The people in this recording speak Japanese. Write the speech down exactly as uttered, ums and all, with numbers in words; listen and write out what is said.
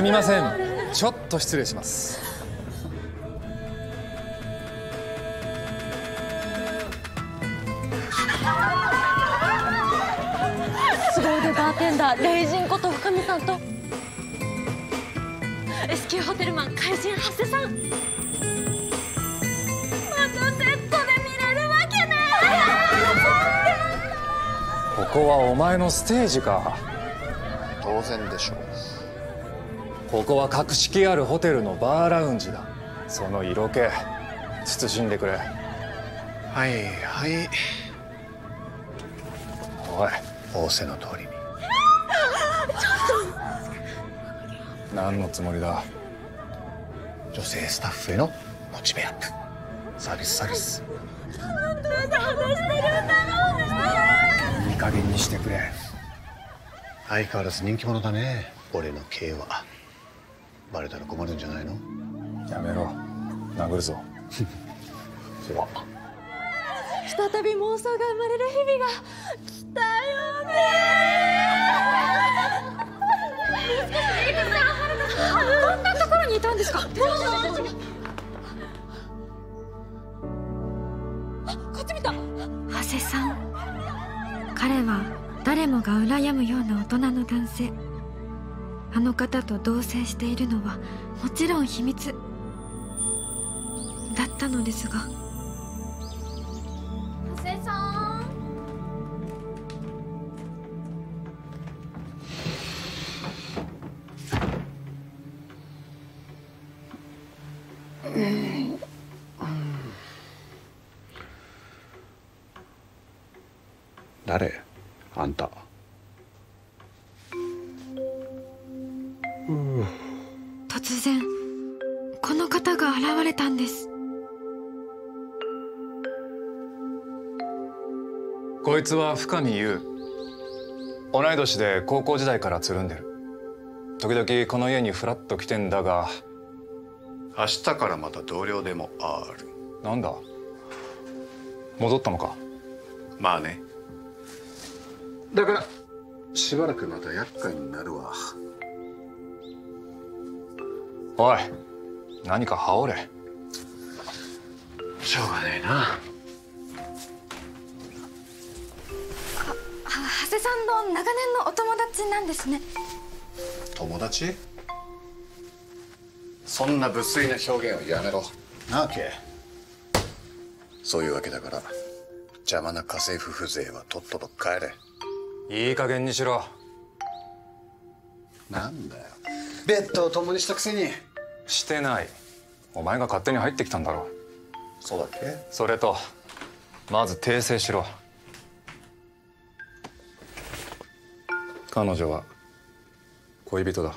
すみません、ちょっと失礼します。すご腕バーテンダーレイジンこと深見さんと S 級ホテルマン怪人長谷さん、またセットで見れるわけねえ。ここはお前のステージか。当然でしょう。ここは格式あるホテルのバーラウンジだ。その色気慎んでくれ。はいはい。おい、仰せの通りに。ちょっと何のつもりだ。女性スタッフへのモチベアップ。サービスサービス。なんで話してるんだろうね。いい加減にしてくれ。相変わらず人気者だね、俺の系は。バレたら困るんじゃないの？やめろ、殴るぞ。そら再び妄想が生まれる日々が来たよねー。こんなところにいたんですか？こっち見た。長谷さん、彼は誰もが羨むような大人の男性。あの方と同棲しているのはもちろん秘密だったのですが。長谷さん、うん、誰？あんた。突然この方が現れたんです。こいつは深見優。同い年で高校時代からつるんでる。時々この家にフラッと来てんだが。明日からまた同僚でもある。なんだ、戻ったのか。まあね、だからしばらくまた厄介になるわ。おい、何か羽織れ。しょうがねえな。あ、長谷さんの長年のお友達なんですね。友達？そんな無粋な表現はやめろ。なあけ。そういうわけだから、邪魔な家政婦風情はとっとと帰れ。いい加減にしろ。なんだよ、ベッドを共にしたくせに。してない。お前が勝手に入ってきたんだろう。そうだっけ？それとまず訂正しろ。彼女は恋人だ。